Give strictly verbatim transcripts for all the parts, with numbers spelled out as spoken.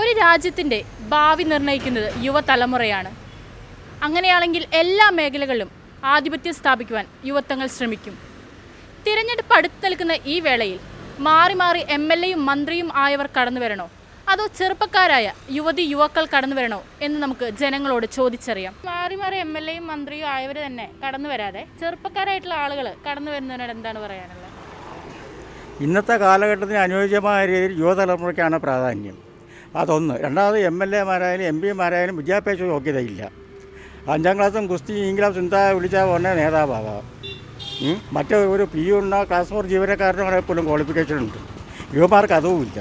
ഒരു രാജ്യത്തിന്റെ ഭാവി നിർണയിക്കുന്നത് യുവതലമുറയാണ്. അങ്ങനെയാണെങ്കിൽ എല്ലാ മേഖലകളിലും ആധിപത്യം സ്ഥാപിക്കുവാൻ യുവത്വങ്ങൾ ശ്രമിക്കും. തിരഞ്ഞെടുപ്പ് അടുത്ത് നിൽക്കുന്ന ഈ വേളയിൽ മാറി മാറി എം എൽ എയും മന്ത്രിയും ആയവർ കടന്നു വരണോ അതോ ചെറുപ്പക്കാരായ യുവതി യുവാക്കൾ കടന്നു വരണോ എന്ന് നമുക്ക് ജനങ്ങളോട് ചോദിച്ചറിയാം. മാറി മാറി എം എൽ എയും മന്ത്രിയും ആയവർ തന്നെ കടന്നു വരാതെ ചെറുപ്പക്കാരായിട്ടുള്ള ആളുകൾ കടന്നു വരുന്നതിനോട് എന്താണ് പറയാനുള്ളത്? ഇന്നത്തെ കാലഘട്ടത്തിന് അനുയോജ്യമായ രീതിയിൽ യുവതലമുറയ്ക്കാണ് പ്രാധാന്യം. അതൊന്ന്. രണ്ടാമത് എം എൽ എമാരായാലും എം പിമാരായാലും വിദ്യാഭ്യാസ യോഗ്യതയില്ല. അഞ്ചാം ക്ലാസ്സും കുസ്തി ഇംഗ്ലാസ് ചിന്ത വിളിച്ചാൽ ഉടനെ നേതാവാകാം. മറ്റേ ഒരു പി ഉണ്ടോ ക്ലാസ് ഫോർ ജീവനക്കാരനെ പോലും ക്വാളിഫിക്കേഷൻ ഉണ്ട്. യുവമാർക്ക് അതുമില്ല.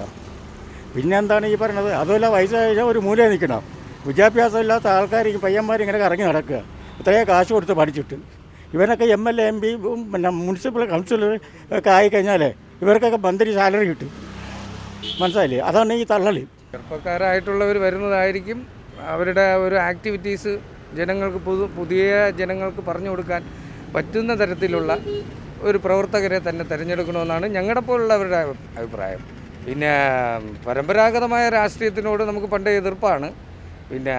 പിന്നെന്താണ് ഈ പറഞ്ഞത്? അതുമല്ല, വയസ്സ് കഴിഞ്ഞാൽ ഒരു മൂലയിൽ നിൽക്കണം. വിദ്യാഭ്യാസം ഇല്ലാത്ത ആൾക്കാർ ഈ പയ്യന്മാർ ഇങ്ങനെ ഇറങ്ങി നടക്കുക. ഇത്രയും കാശ് കൊടുത്ത് പഠിച്ചിട്ട് ഇവനൊക്കെ M L A M P പിന്നെ മുനിസിപ്പൽ കൗൺസിലൊക്കെ ആയിക്കഴിഞ്ഞാലേ ഇവർക്കൊക്കെ മന്ത്രി സാലറി കിട്ടും. മനസ്സിലായില്ലേ? അതാണ് ഈ തള്ളൽ. ചെറുപ്പക്കാരായിട്ടുള്ളവർ വരുന്നതായിരിക്കും. അവരുടെ ഒരു ആക്ടിവിറ്റീസ് ജനങ്ങൾക്ക് പുതു പുതിയ ജനങ്ങൾക്ക് പറഞ്ഞു കൊടുക്കാൻ പറ്റുന്ന തരത്തിലുള്ള ഒരു പ്രവർത്തകരെ തന്നെ തിരഞ്ഞെടുക്കണമെന്നാണ് ഞങ്ങളുടെ പോലുള്ളവരുടെ അഭിപ്രായം. പിന്നെ പരമ്പരാഗതമായ രാഷ്ട്രീയത്തിനോട് നമുക്ക് പണ്ടേ എതിർപ്പാണ്. പിന്നെ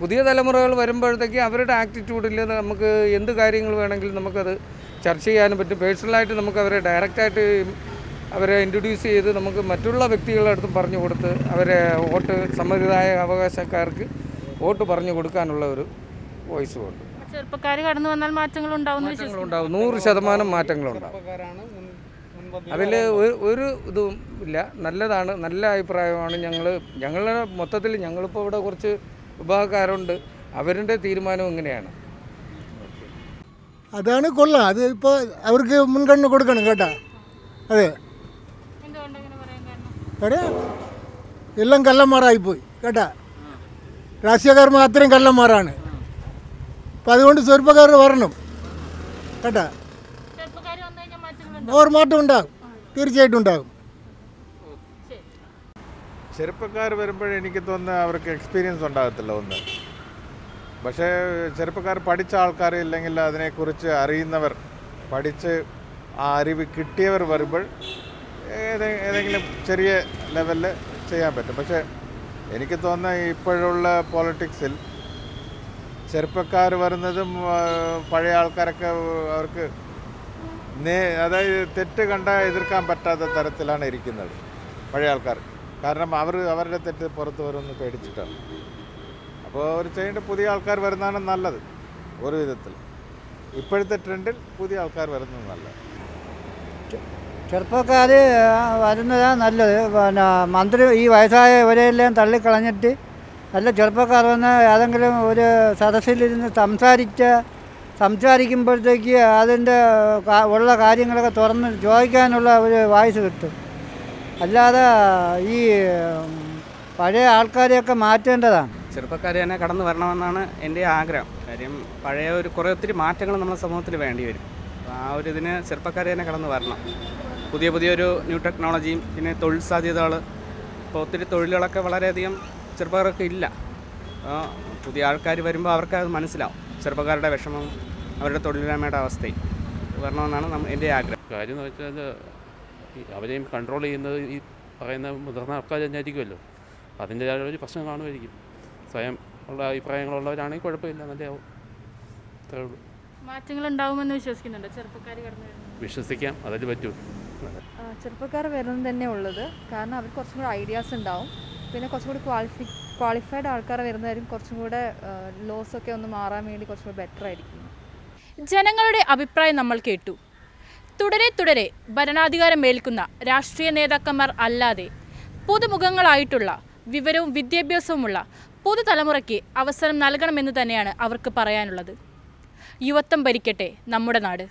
പുതിയ തലമുറകൾ വരുമ്പോഴത്തേക്ക് അവരുടെ ആറ്റിറ്റ്യൂഡിൽ നമുക്ക് എന്ത് കാര്യങ്ങൾ വേണമെങ്കിലും നമുക്കത് ചർച്ച ചെയ്യാനും പറ്റും. പേഴ്സണലായിട്ട് നമുക്ക് അവരെ ഡയറക്റ്റായിട്ട് അവരെ ഇൻട്രൊഡ്യൂസ് ചെയ്ത് നമുക്ക് മറ്റുള്ള വ്യക്തികളുടെ അടുത്തും പറഞ്ഞു കൊടുത്ത് അവരെ വോട്ട് സമ്മതിദായ അവകാശക്കാർക്ക് വോട്ട് പറഞ്ഞു കൊടുക്കാനുള്ള ഒരു വോയിസും ഉണ്ട്. ചെറുപ്പക്കാർ കടന്നു വന്നാൽ മാറ്റങ്ങളുണ്ടാവും. നൂറ് ശതമാനം മാറ്റങ്ങളുണ്ടാവും. അതിൽ ഒരു ഇതും ഇല്ല. നല്ലതാണ്, നല്ല അഭിപ്രായമാണ്. ഞങ്ങൾ ഞങ്ങളുടെ മൊത്തത്തിൽ ഞങ്ങളിപ്പോൾ ഇവിടെ കുറച്ച് വിഭാഗക്കാരുണ്ട്. അവരുടെ തീരുമാനം ഇങ്ങനെയാണ്. അതാണ് കൊള്ളാം. അത് ഇപ്പോൾ അവർക്ക് മുൻഗണന കൊടുക്കണം കേട്ടോ. അതെ, എടാ എല്ലാം കള്ളന്മാരായിപ്പോയി കേട്ടാ. രാഷ്ട്രീയക്കാർ മാത്രം കള്ളന്മാരാണ്. അപ്പം അതുകൊണ്ട് ചെറുപ്പക്കാർ വരണം കേട്ടാ. ഒരു മാറ്റം ഉണ്ടാകും, തീർച്ചയായിട്ടും ഉണ്ടാകും. ചെറുപ്പക്കാർ വരുമ്പോഴെനിക്ക് തോന്നുന്നത് അവർക്ക് എക്സ്പീരിയൻസ് ഉണ്ടാകത്തില്ല ഒന്ന്. പക്ഷേ ചെറുപ്പക്കാർ പഠിച്ച ആൾക്കാർ ഇല്ലെങ്കിൽ അതിനെക്കുറിച്ച് അറിയുന്നവർ, പഠിച്ച് ആ അറിവ് കിട്ടിയവർ വരുമ്പോൾ ഏതെങ്കിലും ചെറിയ ലെവലിൽ ചെയ്യാൻ പറ്റും. പക്ഷേ എനിക്ക് തോന്നുന്ന ഇപ്പോഴുള്ള പോളിറ്റിക്സിൽ ചെറുപ്പക്കാർ വരുന്നതും പഴയ ആൾക്കാരൊക്കെ അവർക്ക് നേ അതായത് തെറ്റ് കണ്ടാൽ എതിർക്കാൻ പറ്റാത്ത തരത്തിലാണ് ഇരിക്കുന്നത് പഴയ ആൾക്കാർ. കാരണം അവർ അവരുടെ തെറ്റ് പുറത്ത് വരുമെന്ന് പേടിച്ചിട്ടാണ്. അപ്പോൾ അവർ ചെയ്യേണ്ട പുതിയ ആൾക്കാർ വരുന്നതാണ് നല്ലത്. ഒരു വിധത്തിൽ ഇപ്പോഴത്തെ ട്രെൻഡിൽ പുതിയ ആൾക്കാർ വരുന്നത് നല്ലത്. ചെറുപ്പക്കാർ വരുന്നതാണ് നല്ലത്. പിന്നെ മന്ത്രി ഈ വയസ്സായവരെല്ലാം തള്ളിക്കളഞ്ഞിട്ട് നല്ല ചെറുപ്പക്കാർ വന്ന് ഏതെങ്കിലും ഒരു സദസ്സിലിരുന്ന് സംസാരിച്ച സംസാരിക്കുമ്പോഴത്തേക്ക് അതിൻ്റെ ഉള്ള കാര്യങ്ങളൊക്കെ തുറന്ന് ചോദിക്കാനുള്ള ഒരു വായിസ് കിട്ടും. അല്ലാതെ ഈ പഴയ ആൾക്കാരെയൊക്കെ മാറ്റേണ്ടതാണ്. ചെറുപ്പക്കാർ തന്നെ കടന്നു വരണമെന്നാണ് എൻ്റെ ആഗ്രഹം. കാര്യം പഴയ ഒരു കുറേ ഒത്തിരി മാറ്റങ്ങൾ നമ്മുടെ സമൂഹത്തിൽ വേണ്ടി വരും. ആ ഒരു ഇതിന് ചെറുപ്പക്കാർ തന്നെ കടന്നു വരണം. പുതിയ പുതിയൊരു ന്യൂ ടെക്നോളജിയും പിന്നെ തൊഴിൽ സാധ്യതകൾ, ഇപ്പോൾ ഒത്തിരി തൊഴിലുകളൊക്കെ വളരെയധികം ചെറുപ്പക്കാർക്ക് ഇല്ല. പുതിയ ആൾക്കാർ വരുമ്പോൾ അവർക്ക് അത് മനസ്സിലാവും, ചെറുപ്പക്കാരുടെ വിഷമം, അവരുടെ തൊഴിലില്ലായ്മയുടെ അവസ്ഥയും വരണമെന്നാണ് എൻ്റെ ആഗ്രഹം. കാര്യം എന്ന് വെച്ചാൽ അവരെയും കൺട്രോൾ ചെയ്യുന്നത് ഈ പറയുന്ന മുതിർന്ന ആൾക്കാർ തന്നെ ആയിരിക്കുമല്ലോ. അതിൻ്റെ ഒരു പ്രശ്നം കാണുമായിരിക്കും. സ്വയം ഉള്ള അഭിപ്രായങ്ങളുള്ളവരാണെങ്കിൽ കുഴപ്പമില്ല, നല്ലതാവും. അത്രേ ഉള്ളൂ. മാറ്റങ്ങളുണ്ടാവുമെന്ന് വിശ്വസിക്കുന്നുണ്ട് ചെറുപ്പക്കാർ വിശ്വസിക്കാം, അതിൽ പറ്റൂ. ചെറുപ്പക്കാർ വരുന്നത് തന്നെ ഉള്ളത്. കാരണം അവർക്ക് കുറച്ചും കൂടെ ഐഡിയാസ് ഉണ്ടാവും. പിന്നെ കുറച്ചും കൂടി ക്വാളിഫി ക്വാളിഫൈഡ് ആൾക്കാർ വരുന്നതായിരിക്കും. കുറച്ചും കൂടെ ലോസൊക്കെ ഒന്ന് മാറാൻ വേണ്ടി കുറച്ചുകൂടെ ബെറ്റർ ആയിരിക്കും. ജനങ്ങളുടെ അഭിപ്രായം നമ്മൾ കേട്ടു. തുടരെ തുടരെ ഭരണാധികാരം ഏൽക്കുന്ന രാഷ്ട്രീയ നേതാക്കന്മാർ അല്ലാതെ പുതുമുഖങ്ങളായിട്ടുള്ള വിവരവും വിദ്യാഭ്യാസവുമുള്ള പുതുതലമുറയ്ക്ക് അവസരം നൽകണമെന്ന് തന്നെയാണ് അവർക്ക് പറയാനുള്ളത്. യുവത്വം ഭരിക്കട്ടെ നമ്മുടെ നാട്.